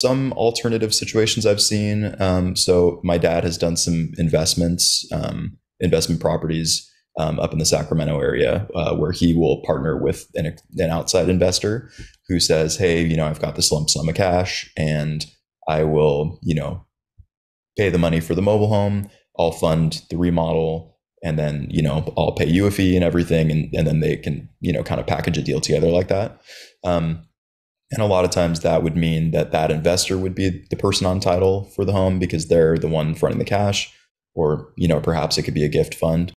some alternative situations I've seen. So my dad has done some investments, investment properties up in the Sacramento area, where he will partner with an outside investor who says, hey, I've got this lump sum of cash and I will, pay the money for the mobile home. I'll fund the remodel. And then, I'll pay you a fee and everything. And then they can, kind of package a deal together like that. And a lot of times that would mean that that investor would be the person on title for the home because they're the one fronting the cash, or, perhaps it could be a gift fund.